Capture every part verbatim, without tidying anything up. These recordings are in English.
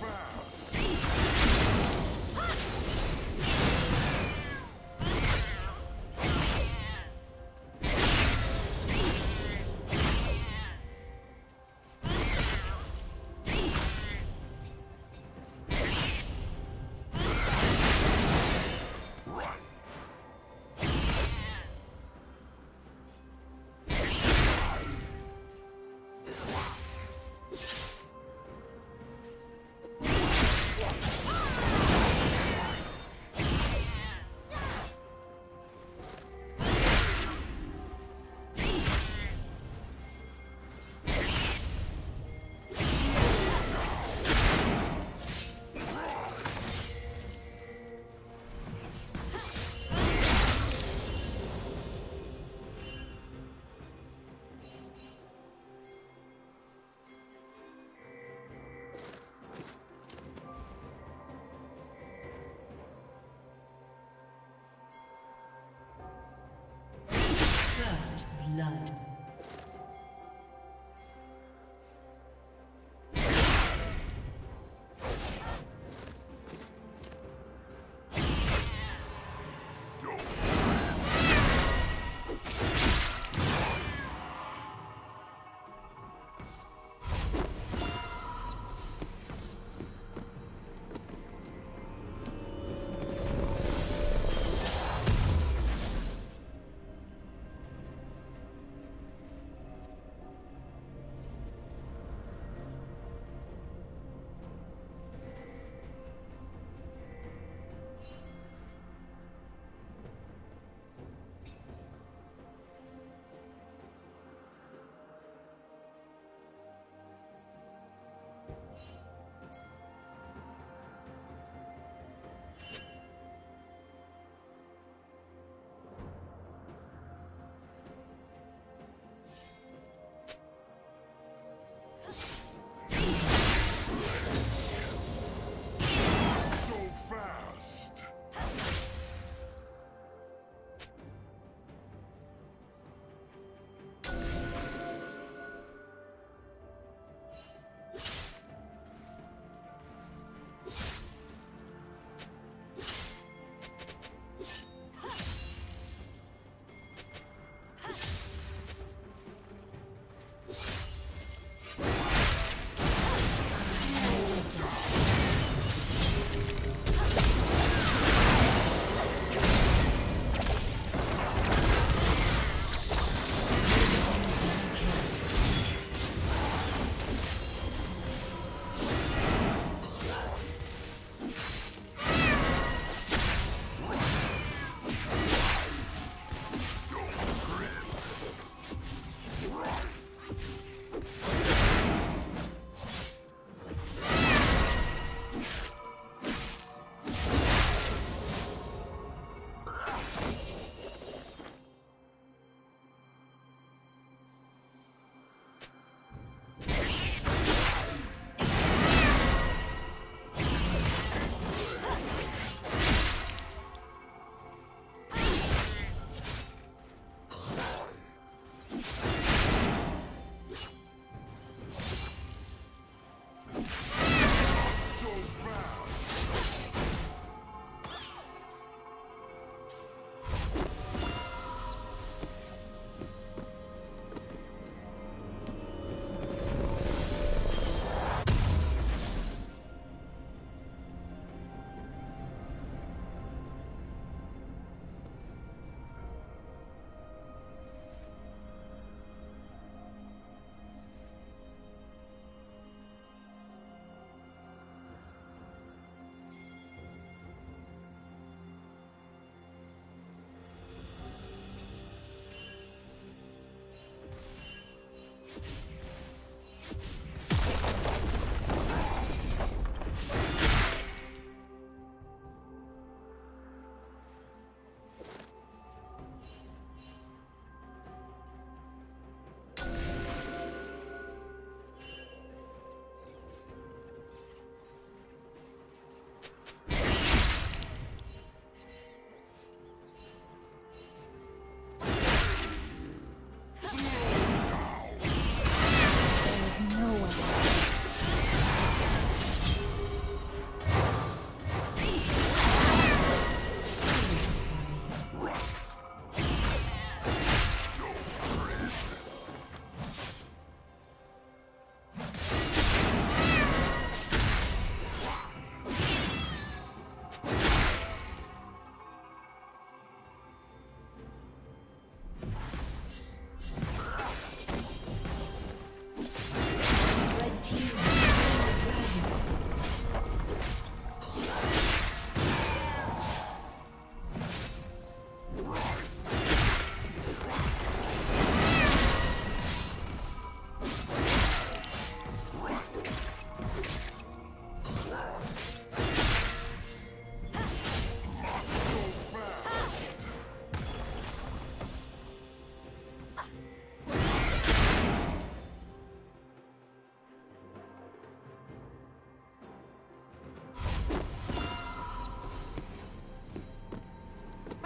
Blood.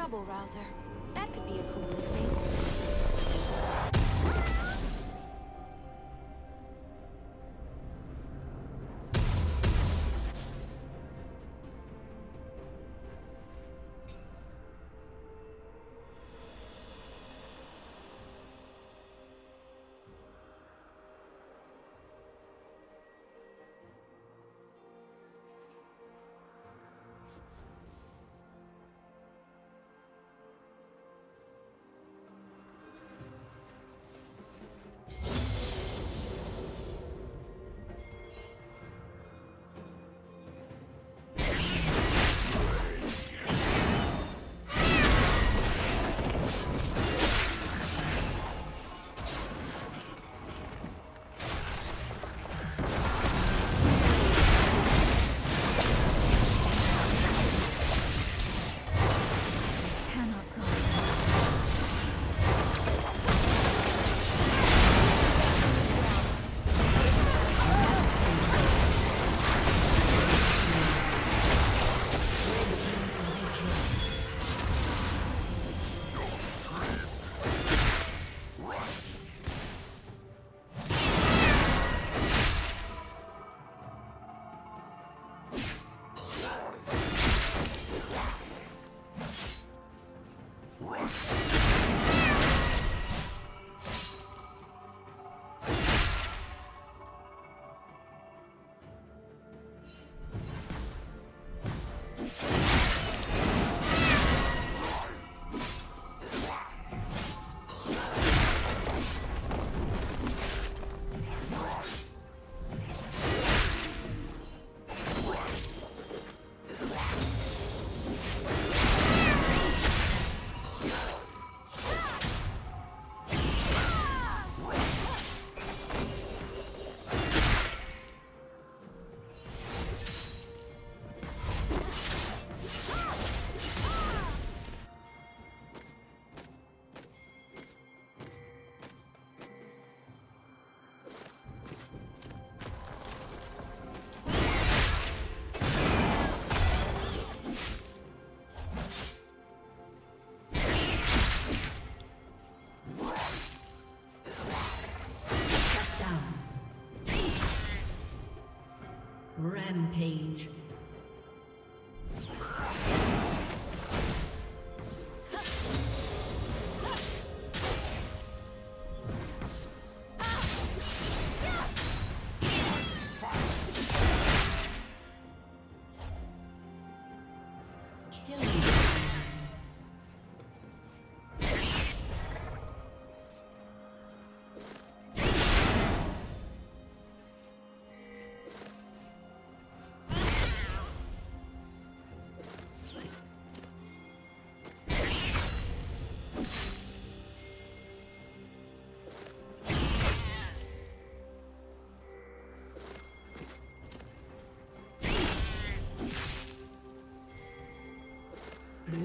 trouble rouser. That could be a cool new thing. Rampage. Blue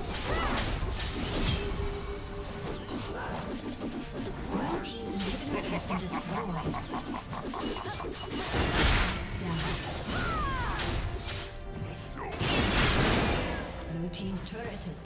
Destroyed. Blue team's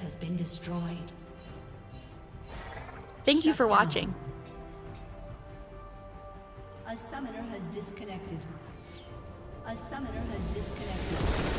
has been destroyed. Thank you for watching. A summoner has disconnected. A summoner has disconnected.